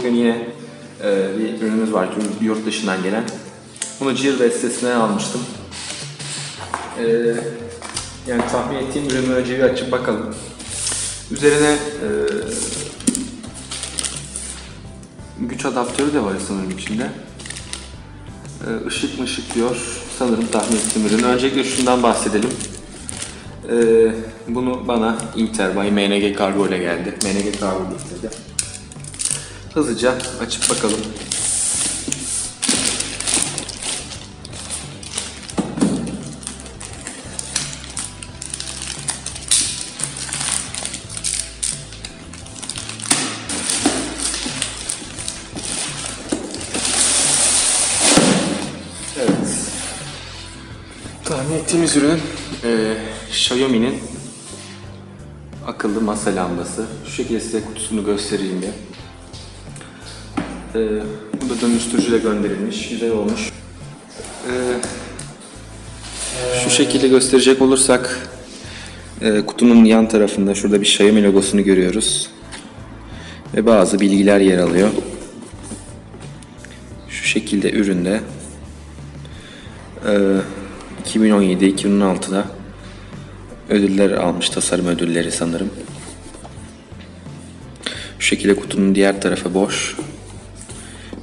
Bugün yine bir ürünümüz var, yurt dışından gelen. Bunu GearBest sitesinden almıştım. Yani tahmin ettiğim ürünü önce bir açıp bakalım. Üzerine güç adaptörü de var sanırım içinde. Işık mı ışık diyor. Sanırım tahmin ettiğim ürün. Öncelikle şundan bahsedelim. Bunu bana Interbay MNG kargo ile geldi. MNG kargo getirdi. Hızlıca açıp bakalım. Evet. Tahmin ettiğimiz ürün Xiaomi'nin akıllı masa lambası. Şu şekilde size kutusunu göstereyim diye. Bu da dönüştürücüyle gönderilmiş, güzel olmuş. Şu şekilde gösterecek olursak kutunun yan tarafında şurada bir Xiaomi logosunu görüyoruz. Ve bazı bilgiler yer alıyor. Şu şekilde üründe 2017-2016'da ödüller almış, tasarım ödülleri sanırım. Şu şekilde kutunun diğer tarafı boş.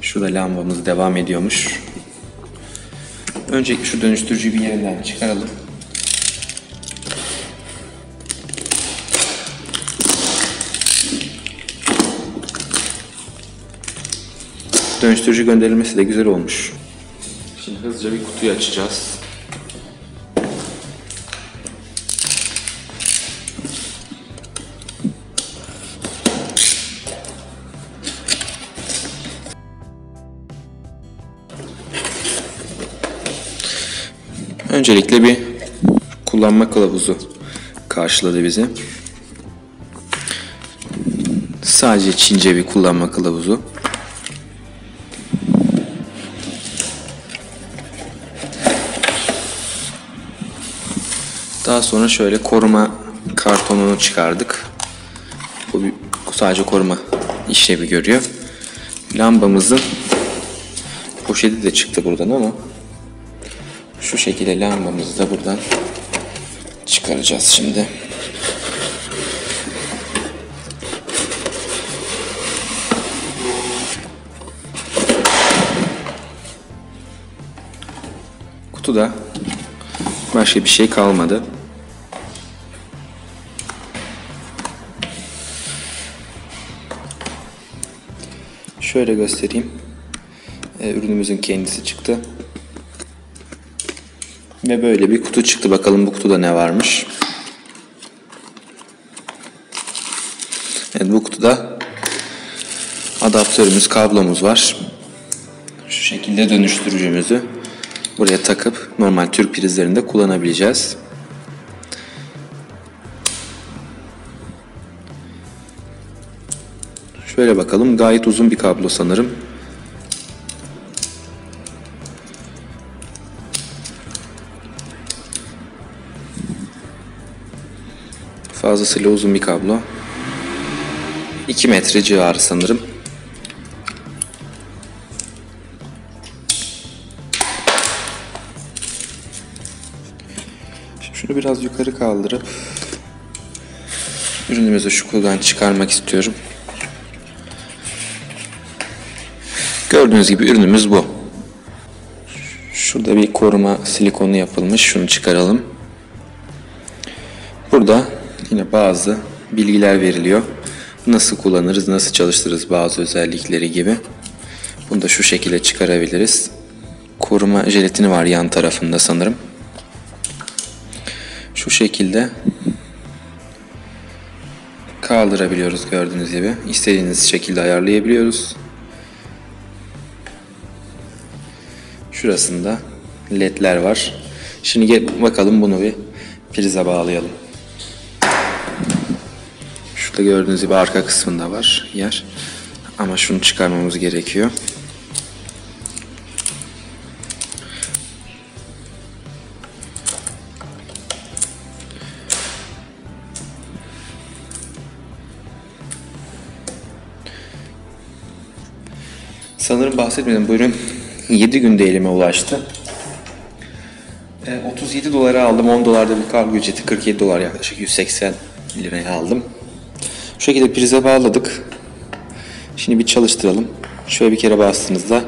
Şurada lambamız devam ediyormuş. Öncelikle şu dönüştürücüyü bir yerinden çıkaralım. Dönüştürücü gönderilmesi de güzel olmuş. Şimdi hızlıca bir kutuyu açacağız. Öncelikle bir kullanma kılavuzu karşıladı bizi. Sadece Çince bir kullanma kılavuzu. Daha sonra şöyle koruma kartonunu çıkardık. Bu sadece koruma işlevi görüyor. Lambamızın poşeti de çıktı buradan ama şu şekilde lambamızı da buradan çıkaracağız şimdi. Kutuda başka bir şey kalmadı. Şöyle göstereyim. Ürünümüzün kendisi çıktı. Ve böyle bir kutu çıktı. Bakalım bu kutuda ne varmış. Evet, bu kutuda adaptörümüz, kablomuz var. Şu şekilde dönüştürücümüzü buraya takıp normal Türk prizlerinde kullanabileceğiz. Şöyle bakalım. Gayet uzun bir kablo sanırım. Fazlasıyla uzun bir kablo. 2 metre civarı sanırım. Şimdi şunu biraz yukarı kaldırıp ürünümüzü şu kutudan çıkarmak istiyorum. Gördüğünüz gibi ürünümüz bu. Şurada bir koruma silikonu yapılmış. Şunu çıkaralım. Burada yine bazı bilgiler veriliyor. Nasıl kullanırız, nasıl çalıştırırız bazı özellikleri gibi. Bunu da şu şekilde çıkarabiliriz. Koruma jelatini var yan tarafında sanırım. Şu şekilde kaldırabiliyoruz gördüğünüz gibi. İstediğiniz şekilde ayarlayabiliyoruz. Şurasında ledler var. Şimdi gel bakalım bunu bir prize bağlayalım. Gördüğünüz gibi arka kısmında var yer ama şunu çıkarmamız gerekiyor. Sanırım bahsetmedim, bu ürün 7 günde elime ulaştı. 37 dolara aldım, 10 dolarda bir kargo ücreti, 47 dolar yaklaşık 180 liraya aldım. Bu şekilde prize bağladık. Şimdi bir çalıştıralım. Şöyle bir kere bastığınızda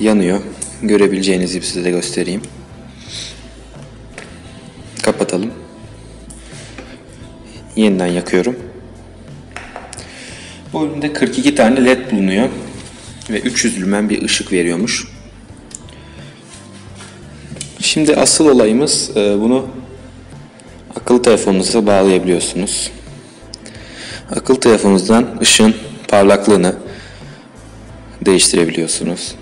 yanıyor. Görebileceğiniz gibi size de göstereyim. Kapatalım. Yeniden yakıyorum. Bu üründe 42 tane led bulunuyor ve 300 lümen bir ışık veriyormuş. Şimdi asıl olayımız, bunu akıllı telefonunuza bağlayabiliyorsunuz. Akıllı telefonunuzdan ışığın parlaklığını değiştirebiliyorsunuz.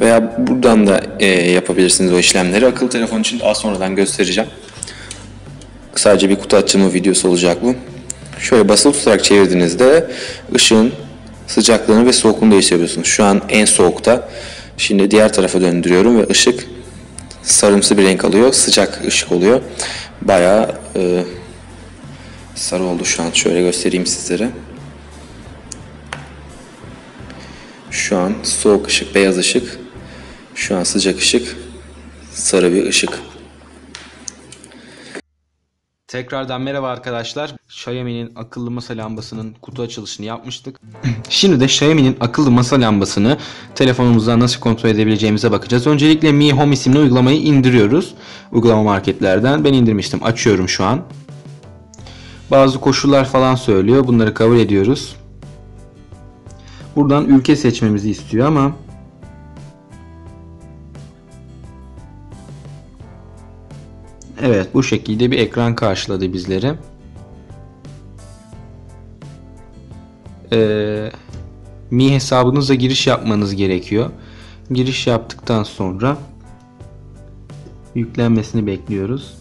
Veya buradan da yapabilirsiniz o işlemleri. Akıllı telefon için daha sonradan göstereceğim. Sadece bir kutu açımı videosu olacak bu. Şöyle basılı tutarak çevirdiğinizde ışığın sıcaklığını ve soğukluğunu değiştirebiliyorsunuz. Şu an en soğukta. Şimdi diğer tarafa döndürüyorum ve ışık sarımsı bir renk alıyor. Sıcak ışık oluyor. Bayağı sarı oldu şu an. Şöyle göstereyim sizlere. Şu an soğuk ışık, beyaz ışık. Şu an sıcak ışık, sarı bir ışık. Tekrardan merhaba arkadaşlar. Xiaomi'nin akıllı masa lambasının kutu açılışını yapmıştık. Şimdi de Xiaomi'nin akıllı masa lambasını telefonumuzdan nasıl kontrol edebileceğimize bakacağız. Öncelikle Mi Home isimli uygulamayı indiriyoruz. Uygulama marketlerden. Ben indirmiştim. Açıyorum şu an. Bazı koşullar falan söylüyor. Bunları kabul ediyoruz. Buradan ülke seçmemizi istiyor ama evet, bu şekilde bir ekran karşıladı bizleri. Mi hesabınıza giriş yapmanız gerekiyor. Giriş yaptıktan sonra yüklenmesini bekliyoruz.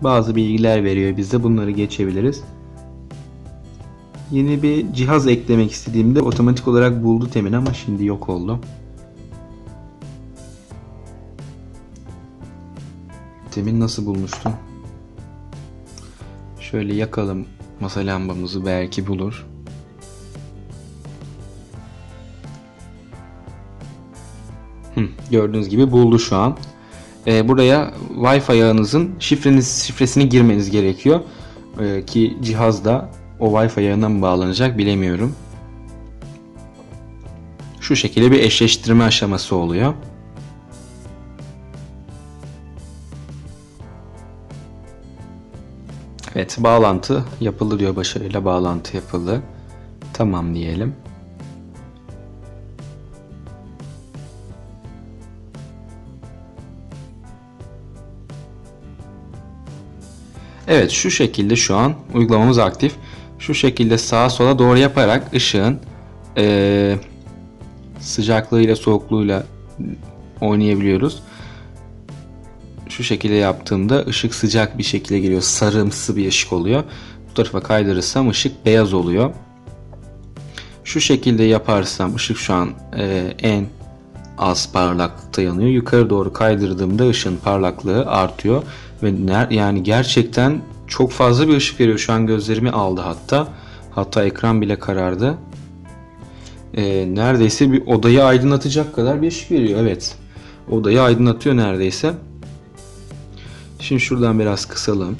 Bazı bilgiler veriyor bize, bunları geçebiliriz. Yeni bir cihaz eklemek istediğimde otomatik olarak buldu temin ama şimdi yok oldu. Temin nasıl bulmuştum? Şöyle yakalım masa lambamızı, belki bulur. Gördüğünüz gibi buldu şu an. Buraya Wi-Fi ağınızın şifresini girmeniz gerekiyor. Ki cihazda o Wi-Fi ağına mı bağlanacak bilemiyorum. Şu şekilde bir eşleştirme aşaması oluyor. Evet, bağlantı yapıldı diyor, başarıyla bağlantı yapıldı. Tamam diyelim. Evet, şu şekilde şu an uygulamamız aktif. Şu şekilde sağa sola doğru yaparak ışığın sıcaklığıyla soğukluğuyla oynayabiliyoruz. Şu şekilde yaptığımda ışık sıcak bir şekilde geliyor. Sarımsı bir ışık oluyor. Bu tarafa kaydırırsam ışık beyaz oluyor. Şu şekilde yaparsam ışık şu an en az parlaklıkta yanıyor. Yukarı doğru kaydırdığımda ışığın parlaklığı artıyor. Yani gerçekten çok fazla bir ışık veriyor. Şu an gözlerimi aldı hatta. Hatta ekran bile karardı. Neredeyse bir odayı aydınlatacak kadar bir ışık veriyor. Evet, odayı aydınlatıyor neredeyse. Şimdi şuradan biraz kısalım.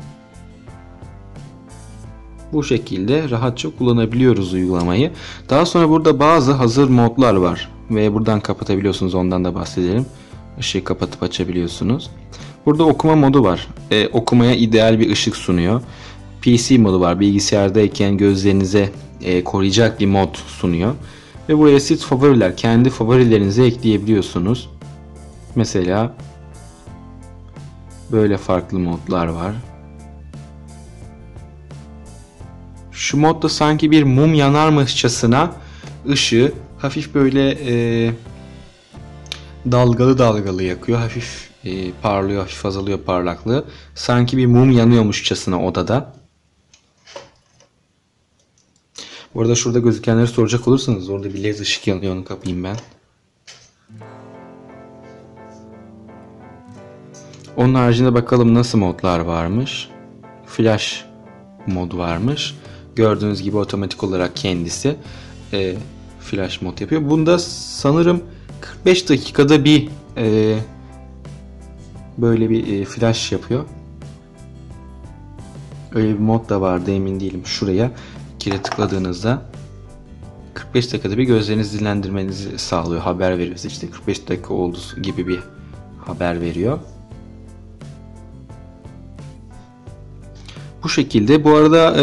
Bu şekilde rahatça kullanabiliyoruz uygulamayı. Daha sonra burada bazı hazır modlar var. Ve buradan kapatabiliyorsunuz. Ondan da bahsedelim. Işığı kapatıp açabiliyorsunuz. Burada okuma modu var. Okumaya ideal bir ışık sunuyor. PC modu var. Bilgisayardayken gözlerinize koruyacak bir mod sunuyor. Ve buraya siz favoriler, kendi favorilerinizi ekleyebiliyorsunuz. Mesela böyle farklı modlar var. Şu modda sanki bir mum yanarmışçasına ışığı hafif böyle dalgalı dalgalı yakıyor. Hafif parlıyor, hafif azalıyor parlaklığı. Sanki bir mum yanıyormuşçasına odada. Bu arada şurada gözükenleri soracak olursanız orada bir led ışık yanıyor, onu kapayım ben. Onun haricinde bakalım nasıl modlar varmış. Flash mod varmış. Gördüğünüz gibi otomatik olarak kendisi flash mod yapıyor. Bunda sanırım 45 dakikada bir böyle bir flash yapıyor. Öyle bir mod da vardı, emin değilim. Şuraya kire tıkladığınızda 45 dakikada bir gözlerinizi dinlendirmenizi sağlıyor. Haber veriyor. İşte 45 dakika oldu gibi bir haber veriyor. Bu şekilde. Bu arada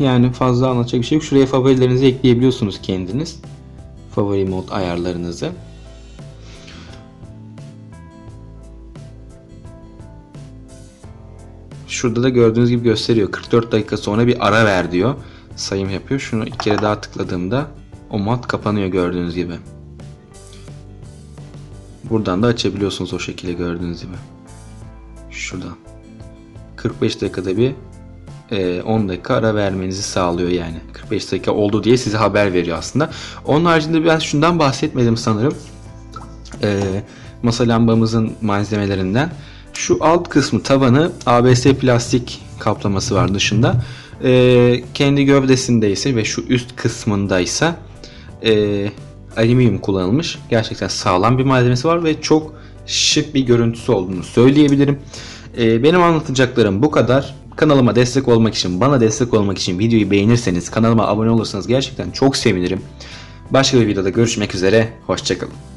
yani fazla anlatacak bir şey yok. Şuraya favorilerinizi ekleyebiliyorsunuz kendiniz. Favori mod ayarlarınızı. Şurada da gördüğünüz gibi gösteriyor. 44 dakika sonra bir ara ver diyor. Sayım yapıyor. Şunu iki kere daha tıkladığımda o mod kapanıyor gördüğünüz gibi. Buradan da açabiliyorsunuz o şekilde gördüğünüz gibi. Şuradan. 45 dakikada bir 10 dakika ara vermenizi sağlıyor yani. 45 dakika oldu diye size haber veriyor aslında. Onun haricinde ben şundan bahsetmedim sanırım. Masa lambamızın malzemelerinden. Şu alt kısmı, tabanı ABS plastik kaplaması var dışında. Kendi gövdesindeyse ve şu üst kısmındaysa alüminyum kullanılmış. Gerçekten sağlam bir malzemesi var ve çok şık bir görüntüsü olduğunu söyleyebilirim. Benim anlatacaklarım bu kadar. Kanalıma destek olmak için, bana destek olmak için videoyu beğenirseniz, kanalıma abone olursanız gerçekten çok sevinirim. Başka bir videoda görüşmek üzere. Hoşçakalın.